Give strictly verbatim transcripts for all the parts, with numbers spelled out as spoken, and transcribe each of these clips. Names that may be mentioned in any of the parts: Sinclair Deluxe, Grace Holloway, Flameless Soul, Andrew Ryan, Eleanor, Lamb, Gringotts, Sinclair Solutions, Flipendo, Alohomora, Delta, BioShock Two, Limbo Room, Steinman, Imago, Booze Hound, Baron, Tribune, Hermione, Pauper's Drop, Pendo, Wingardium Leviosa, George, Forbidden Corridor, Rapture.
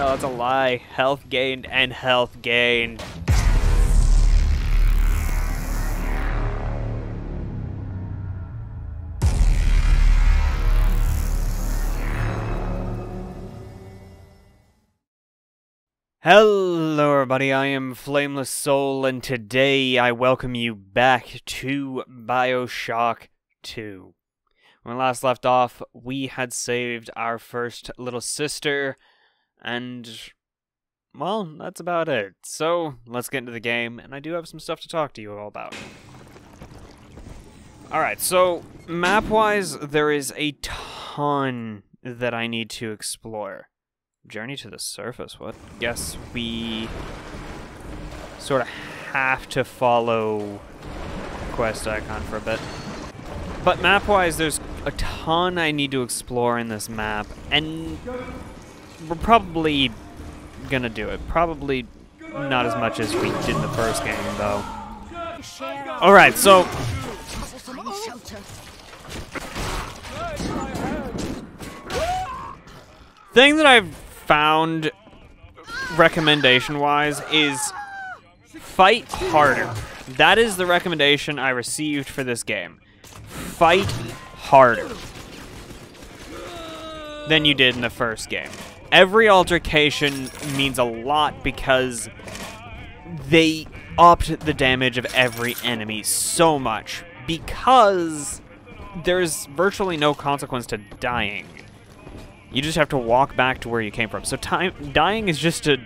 No, that's a lie. Health gained and health gained. Hello everybody, I am Flameless Soul, and today I welcome you back to BioShock two. When we last left off, we had saved our first little sister, and, well, that's about it. So, let's get into the game, and I do have some stuff to talk to you all about. Alright, so, map-wise, there is a ton that I need to explore. Journey to the surface, what? Guess we sort of have to follow quest icon for a bit. But map-wise, there's a ton I need to explore in this map, and we're probably gonna do it. Probably not as much as we did in the first game, though. Alright, so... thing that I've found, recommendation-wise, is fight harder. That is the recommendation I received for this game. Fight harder than you did in the first game. Every altercation means a lot because they upped the damage of every enemy so much because there's virtually no consequence to dying. You just have to walk back to where you came from. So time dying is just a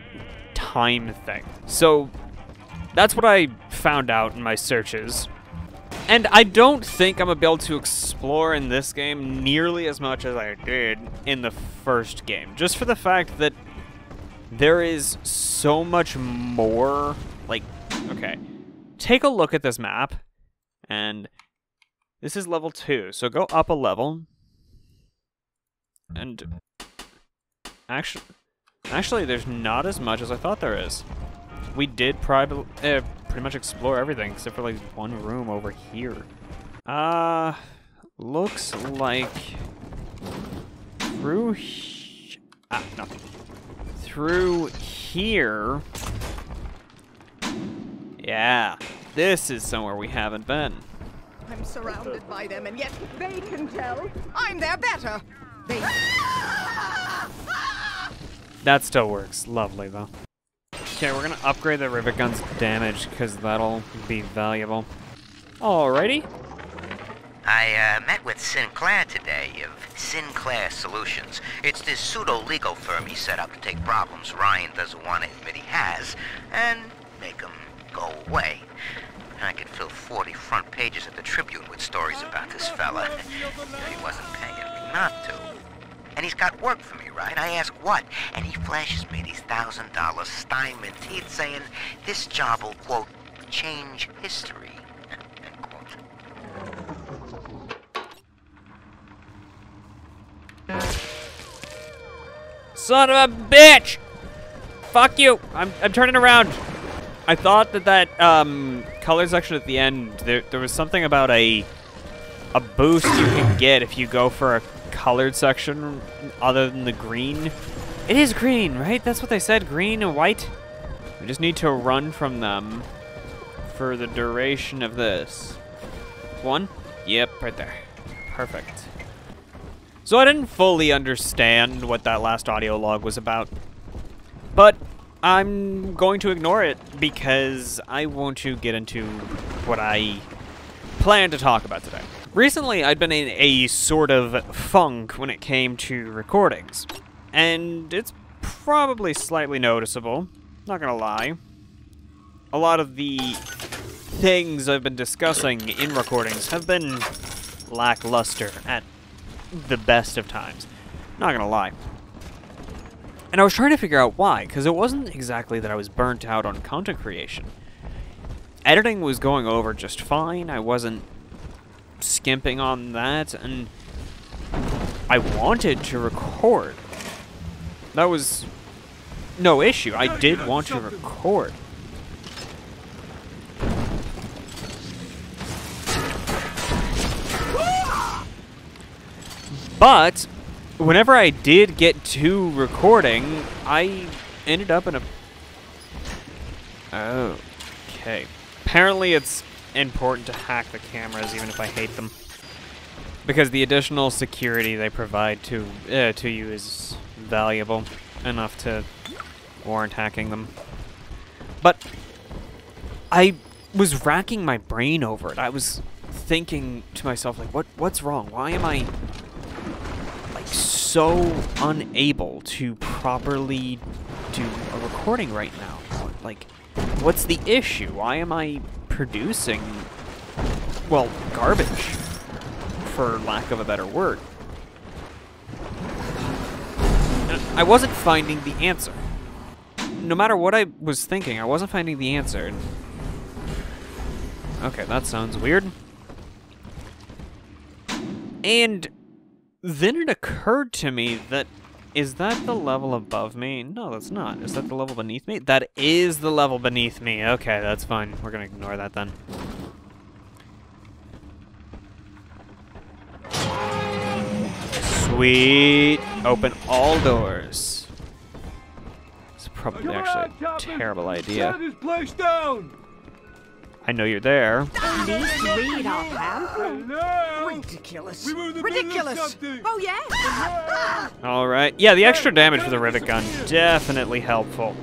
time thing. So that's what I found out in my searches. And I don't think I'm gonna be able to explore in this game nearly as much as I did in the first game. Just for the fact that there is so much more. Like, okay, take a look at this map. And this is level two. So go up a level. And actually, actually there's not as much as I thought there is. We did probably... Uh, pretty much explore everything except for like one room over here. Uh, looks like through he ah, no. Through here. Yeah, this is somewhere we haven't been. I'm surrounded by them, and yet they can tell I'm their better. They that still works. Lovely though. Okay, we're gonna upgrade the rivet gun's damage because that'll be valuable. Alrighty. I uh, met with Sinclair today of Sinclair Solutions. It's this pseudo-legal firm he set up to take problems Ryan doesn't want to admit he has and make them go away. I could fill forty front pages of the Tribune with stories about this fella if he wasn't paying me not to. And he's got work for me, right? I ask what? And he flashes me these thousand dollar Steinman teeth saying, this job will, quote, change history, end quote. Son of a bitch! Fuck you! I'm, I'm turning around. I thought that that um, color section at the end, there, there was something about a, a boost you can get if you go for a colored section other than the green. It is green, right? That's what they said, green and white. We just need to run from them for the duration of this. One? Yep, right there. Perfect. So I didn't fully understand what that last audio log was about, but I'm going to ignore it because I want to get into what I plan to talk about today. Recently, I'd been in a sort of funk when it came to recordings, and it's probably slightly noticeable, not gonna lie. A lot of the things I've been discussing in recordings have been lackluster at the best of times, not gonna lie. And I was trying to figure out why, because it wasn't exactly that I was burnt out on content creation. Editing was going over just fine, I wasn't skimping on that, and I wanted to record. That was no issue. I did want to record. But whenever I did get to recording, I ended up in a... Oh, okay. Apparently it's important to hack the cameras, even if I hate them. Because the additional security they provide to uh, to you is valuable enough to warrant hacking them. But I was racking my brain over it. I was thinking to myself, like, what what's wrong? Why am I, like, so unable to properly do a recording right now? Like, what's the issue? Why am I producing, well, garbage, for lack of a better word? I wasn't finding the answer. No matter what I was thinking, I wasn't finding the answer. Okay, that sounds weird. And then it occurred to me that, is that the level above me? No, that's not. Is that the level beneath me? That is the level beneath me. Okay, that's fine. We're gonna ignore that then. Sweet. Open all doors. It's probably actually a terrible idea. I know you're there. Please read our pamphlet. Ridiculous. Ridiculous. Oh, yeah. All right. Yeah, the extra damage for the rivet gun, definitely helpful.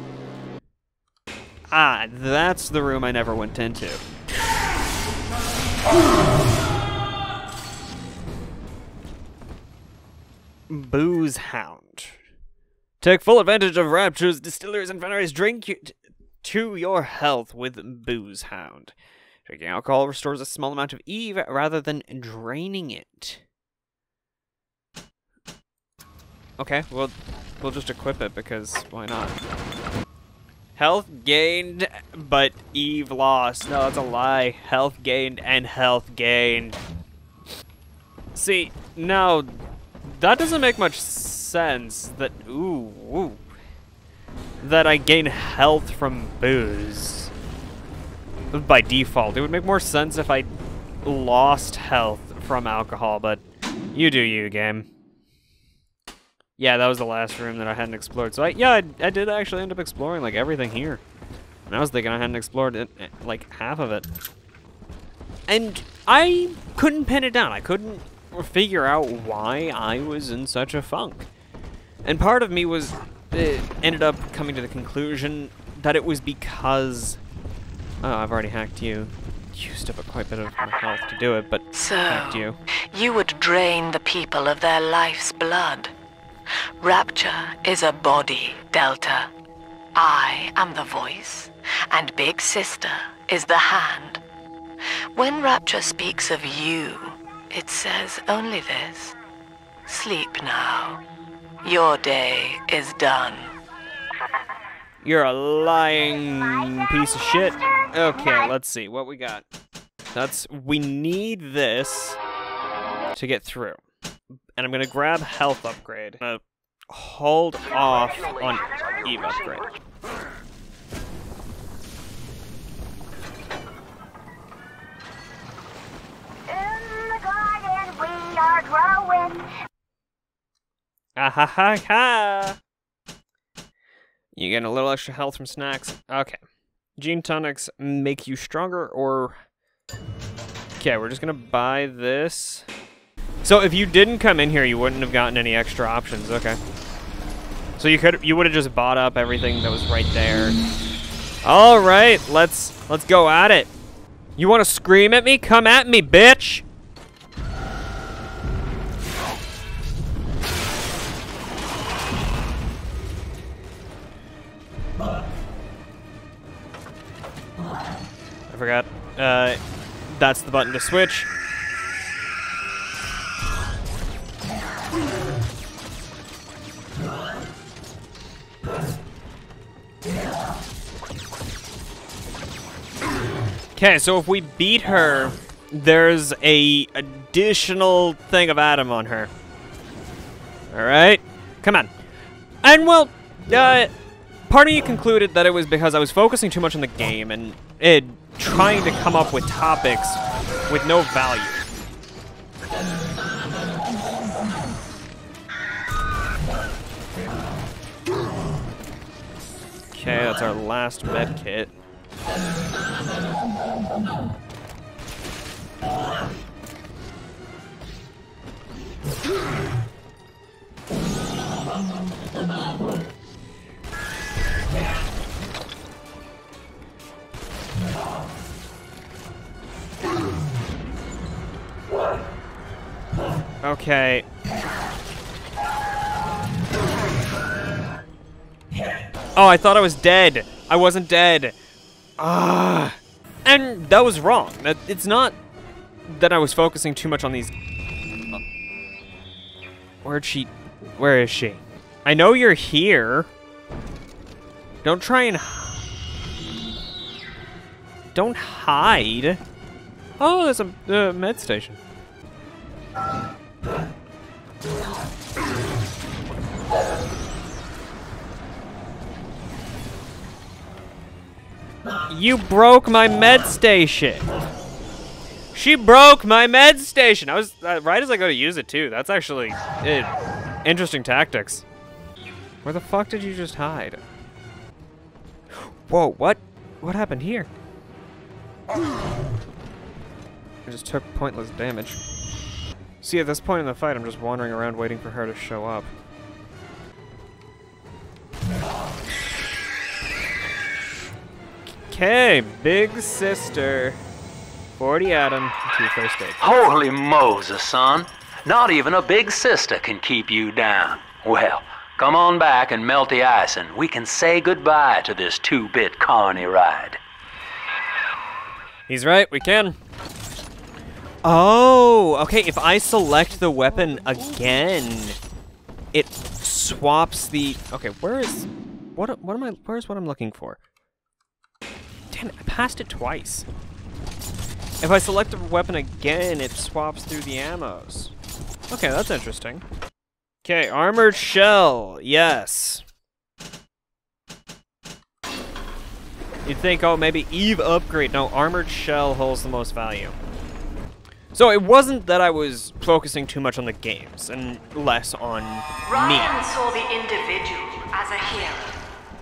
Ah, that's the room I never went into. Booze Hound. Take full advantage of Rapture's distillers and veneries. Drink you... to your health with Booze Hound. Drinking alcohol restores a small amount of Eve rather than draining it. Okay, well, we'll just equip it because why not? Health gained, but Eve lost. No, that's a lie. Health gained and health gained. See, now, that doesn't make much sense that, ooh, ooh. that I gain health from booze by default. It would make more sense if I lost health from alcohol, but you do you, game. Yeah, that was the last room that I hadn't explored. So I, yeah, I, I did actually end up exploring like everything here. And I was thinking I hadn't explored it, like half of it. And I couldn't pin it down. I couldn't figure out why I was in such a funk. And part of me was... it ended up coming to the conclusion that it was because... Oh, I've already hacked you. Used up a quite bit of my health to do it, but so, hacked you. You would drain the people of their life's blood. Rapture is a body, Delta. I am the voice, and Big Sister is the hand. When Rapture speaks of you, it says only this. Sleep now. Your day is done. You're a lying piece of shit. Okay, let's see what we got. That's, we need this to get through. And I'm gonna grab health upgrade. I'm gonna hold off on Eve upgrade. In the garden we are growing. Ah, ha, ha, ha. You get a little extra health from snacks. Okay. Gene tonics make you stronger, or... Okay, we're just gonna buy this. So if you didn't come in here, you wouldn't have gotten any extra options. Okay. So you could, you would have just bought up everything that was right there. All right, let's let's go at it. You want to scream at me? Come at me, bitch. Forgot. Uh, that's the button to switch. Okay, so if we beat her, there's a additional thing of Adam on her. All right, come on. And well, uh, part of you concluded that it was because I was focusing too much on the game and it. Trying to come up with topics with no value. Okay, that's our last med kit. Okay. Oh, I thought I was dead. I wasn't dead. Ah. And that was wrong. That it's not that I was focusing too much on these. Where'd she? Where is she? I know you're here. Don't try and. Don't hide. Oh, there's a uh, med station. You broke my med station. She broke my med station. I was uh, right as I go to use it too. That's actually uh, interesting tactics. Where the fuck did you just hide? Whoa, what? What happened here? I just took pointless damage. See, at this point in the fight, I'm just wandering around waiting for her to show up. Okay, big sister. forty Adam to your first aid. Holy Moses, son. Not even a big sister can keep you down. Well, come on back and melt the ice, and we can say goodbye to this two-bit carny ride. He's right, we can. Oh, okay, if I select the weapon again, it swaps the... Okay, where is... What, what am I... Where's what I'm looking for? Damn it, I passed it twice. If I select a weapon again, it swaps through the ammos. Okay, that's interesting. Okay, armored shell, yes. You'd think, oh, maybe Eve upgrade. No, armored shell holds the most value. So it wasn't that I was focusing too much on the games and less on Ryan me. Ryan saw the individual as a hero.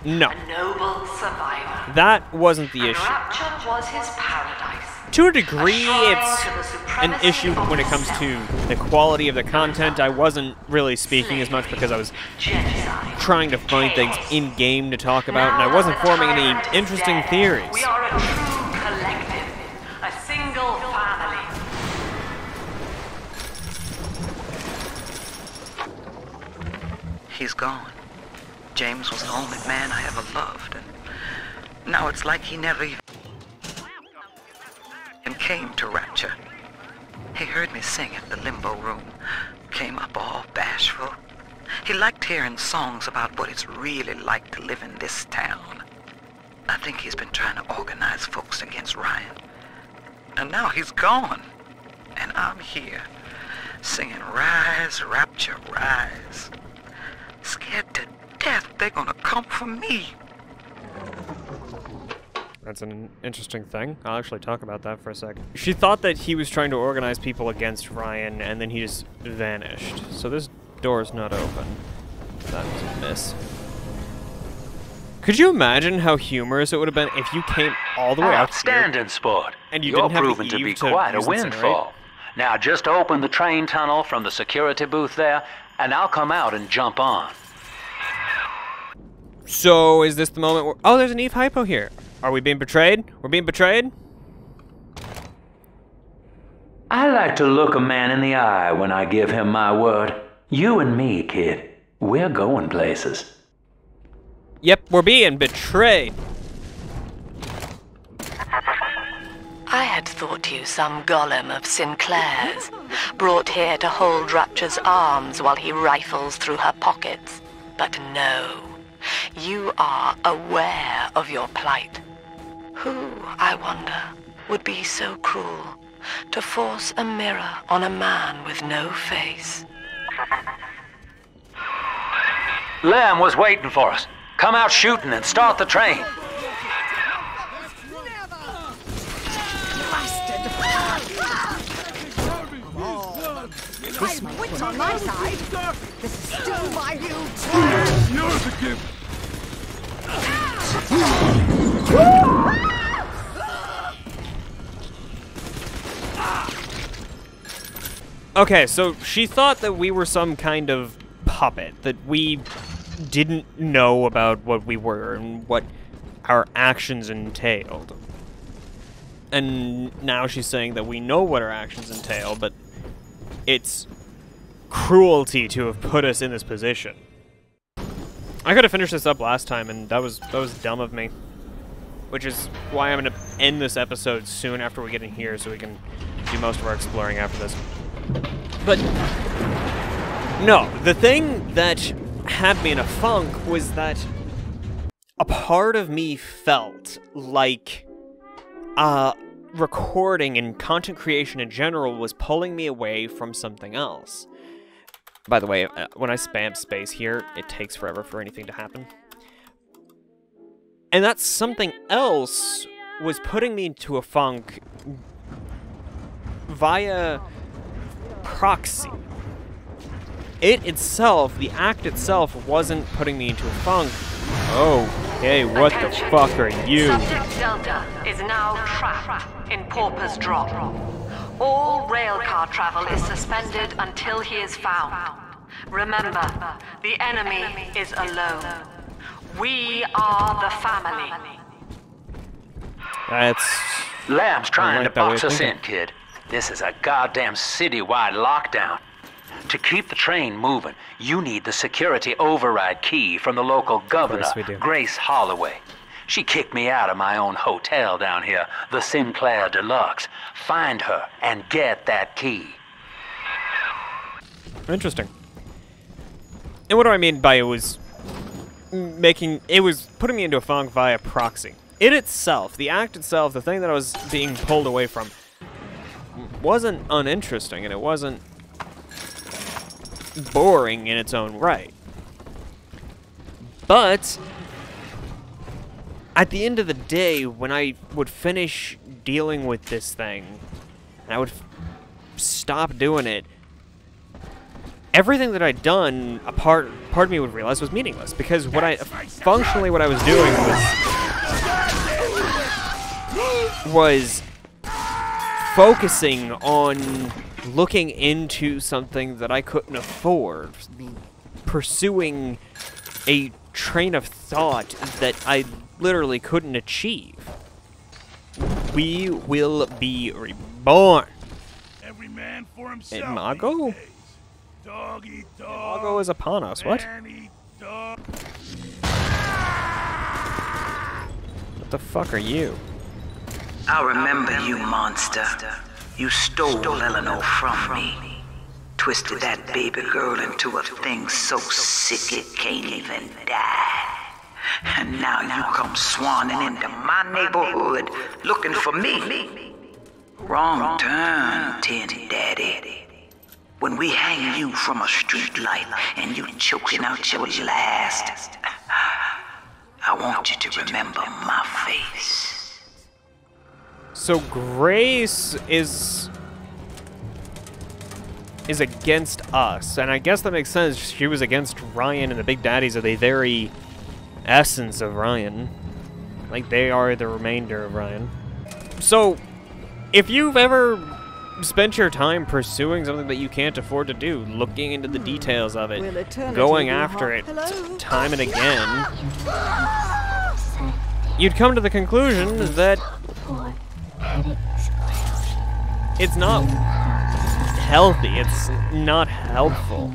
No. A noble survivor. That wasn't the and issue. Rapture was his paradise. To a degree, a it's an issue when it comes self. to the quality of the content. I wasn't really speaking as much because I was genocide, trying to find chaos. things in-game to talk about, now and I wasn't forming any interesting theories. We are a true collective, a single family. He's gone. James was the only man I ever loved, and now it's like he never even came to Rapture. He heard me sing at the Limbo Room, came up all bashful. He liked hearing songs about what it's really like to live in this town. I think he's been trying to organize folks against Ryan. And now he's gone, and I'm here, singing Rise, Rapture, Rise. Scared to death they're gonna come for me. That's an interesting thing. I'll actually talk about that for a sec. She thought that he was trying to organize people against Ryan, and then he just vanished. So this door's not open. That was a miss. Could you imagine how humorous it would have been if you came all the way out here? Outstanding sport. And you didn't have to use it, right? You're proven to be quite a windfall. Now just open the train tunnel from the security booth there, and I'll come out and jump on. So is this the moment where... Oh, there's an Eve hypo here. Are we being betrayed? We're being betrayed? I like to look a man in the eye when I give him my word. You and me, kid. We're going places. Yep, we're being betrayed. I had thought you some golem of Sinclair's, brought here to hold Rapture's arms while he rifles through her pockets. But no. You are aware of your plight. Who, I wonder, would be so cruel to force a mirror on a man with no face? Lamb was waiting for us. Come out shooting and start the train. This I went on my side. This is still my you. You're the gift. Okay, so she thought that we were some kind of puppet, that we didn't know about what we were and what our actions entailed. And now she's saying that we know what our actions entail, but it's cruelty to have put us in this position. I could have finished this up last time, and that was, that was dumb of me. Which is why I'm going to end this episode soon after we get in here, so we can do most of our exploring after this. But, no, the thing that had me in a funk was that a part of me felt like uh, recording and content creation in general was pulling me away from something else. By the way, when I spam space here, it takes forever for anything to happen. And that something else was putting me into a funk via proxy. It itself, the act itself, wasn't putting me into a funk. Oh, hey, what Attention. the fuck are you? Subject Delta is now trapped in Pauper's Drop. All railcar travel is suspended until he is found. Remember, the enemy is alone. We are the family. That's... Lamb's trying like to box us in, kid. This is a goddamn city-wide lockdown. To keep the train moving, you need the security override key from the local governor, Grace Holloway. She kicked me out of my own hotel down here, the Sinclair Deluxe. Find her and get that key. Interesting. And what do I mean by it was making... It was putting me into a funk via proxy. It itself, the act itself, the thing that I was being pulled away from, wasn't uninteresting, and it wasn't boring in its own right. But at the end of the day, when I would finish dealing with this thing, and I would f stop doing it, everything that I'd done, a part, part of me would realize was meaningless, because what I functionally what I was doing was was focusing on looking into something that I couldn't afford, pursuing a train of thought that I literally couldn't achieve. We will be reborn. Every man for himself. Imago? Dog eat dog. Imago is upon us. What? What the fuck are you? I remember you, monster. You stole Eleanor from me. Twisted that baby girl into a thing so sick it can't even die. And now you come swanning into my neighborhood looking for me. Wrong turn, Tin Daddy. When we hang you from a street light and you choking out your last, I want you to remember my face. So Grace is is against us, and I guess that makes sense. She was against Ryan, and the Big Daddies are the very essence of Ryan. Like, they are the remainder of Ryan. So, if you've ever spent your time pursuing something that you can't afford to do, looking into the details of it, going after it time and again, you'd come to the conclusion that it's not healthy, it's not helpful.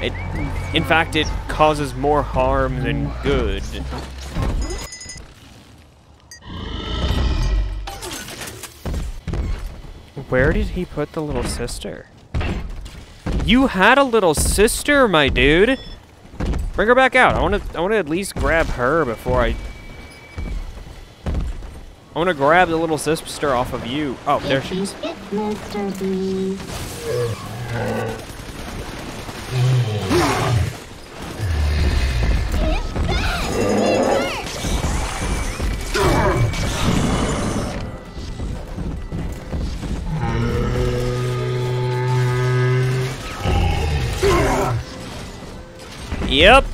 It, in fact, it causes more harm than good. Where did he put the little sister? You had a little sister, my dude! Bring her back out. I wanna, I wanna at least grab her before I... I want to grab the little sister off of you. Oh, there she is. Yep.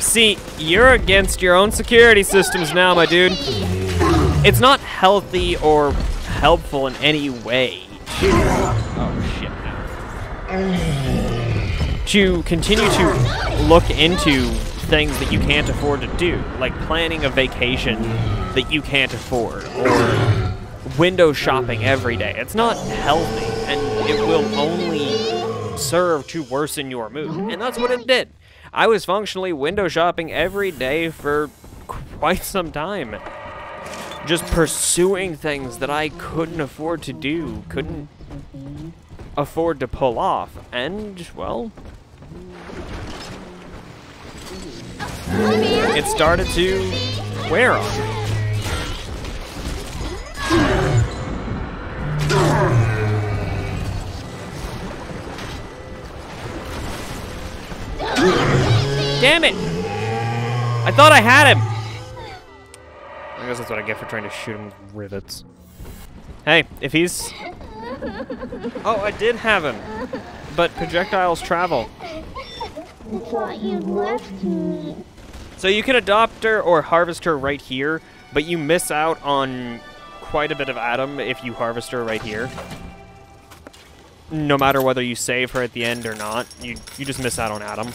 See, you're against your own security systems now, my dude. It's not healthy or helpful in any way. Oh, shit. to continue to look into things that you can't afford to do, like planning a vacation that you can't afford, or window shopping every day. It's not healthy, and it will only serve to worsen your mood, and that's what it did. I was functionally window shopping every day for quite some time, just pursuing things that I couldn't afford to do, couldn't afford to pull off, and, well, it started to wear on me. Damn it! I thought I had him! I guess that's what I get for trying to shoot him with rivets. Hey, if he's... Oh, I did have him. But projectiles travel. I thought you'd left me. So you can adopt her or harvest her right here, but you miss out on quite a bit of Adam if you harvest her right here. No matter whether you save her at the end or not, you, you just miss out on Adam.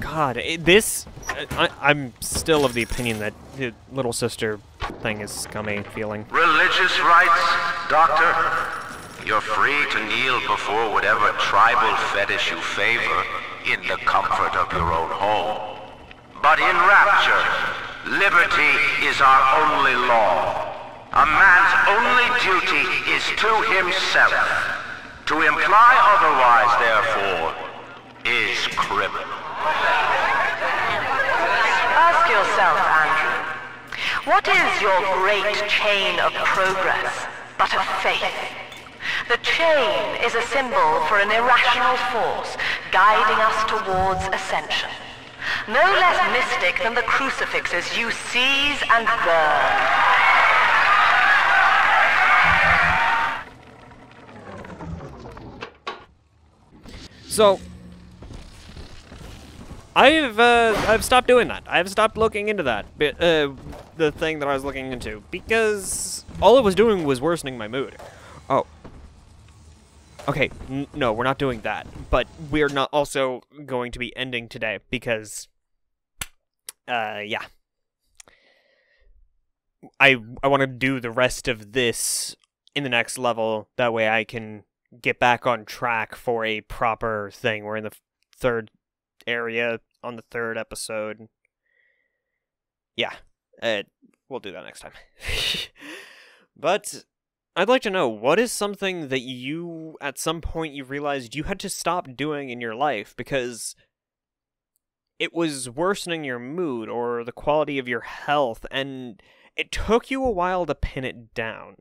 God, it, this... I, I'm still of the opinion that the little sister thing is scummy feeling. Religious rights, Doctor. You're free to kneel before whatever tribal fetish you favor in the comfort of your own home. But in Rapture, liberty is our only law. A man's only duty is to himself. To imply otherwise, therefore, is criminal. Ask yourself, Andrew, what is your great chain of progress but of faith? The chain is a symbol for an irrational force guiding us towards ascension. No less mystic than the crucifixes you seize and burn. So... I've uh, I've stopped doing that. I've stopped looking into that, uh, the thing that I was looking into, because all it was doing was worsening my mood. Oh. Okay, n no, we're not doing that, but we're not also going to be ending today because, uh, yeah. I I want to do the rest of this in the next level. That way, I can get back on track for a proper thing. We're in the third area on the third episode. Yeah, uh, we'll do that next time. But I'd like to know, what is something that you, at some point, you realized you had to stop doing in your life because it was worsening your mood or the quality of your health, and it took you a while to pin it down.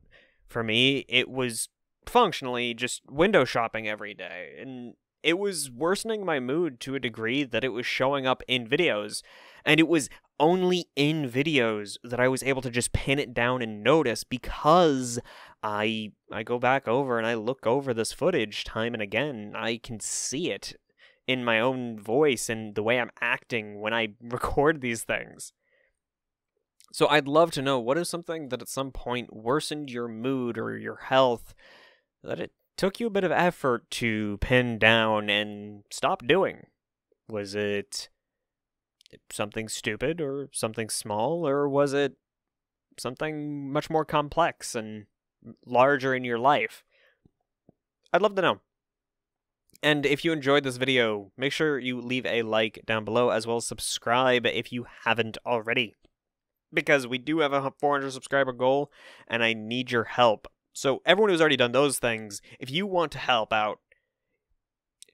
For me, it was functionally just window shopping every day, and it was worsening my mood to a degree that it was showing up in videos, and it was only in videos that I was able to just pin it down and notice, because I I go back over and I look over this footage time and again. I can see it in my own voice and the way I'm acting when I record these things. So I'd love to know, what is something that at some point worsened your mood or your health that it took you a bit of effort to pin down and stop doing? Was it something stupid or something small, or was it something much more complex and larger in your life? I'd love to know. And if you enjoyed this video, make sure you leave a like down below, as well as subscribe if you haven't already, because we do have a four hundred subscriber goal and I need your help. So everyone who's already done those things, if you want to help out,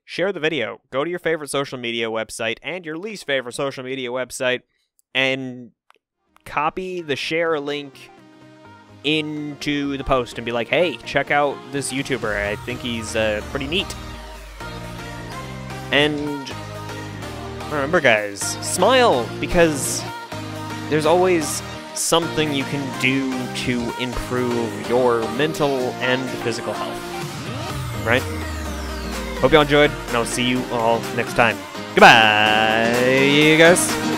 share the video, go to your favorite social media website and your least favorite social media website, and copy the share link into the post and be like, hey, check out this YouTuber. I think he's uh, pretty neat. And remember, guys, smile, because there's always something you can do to improve your mental and physical health, right? Hope y'all enjoyed, and I'll see you all next time. Goodbye, you guys.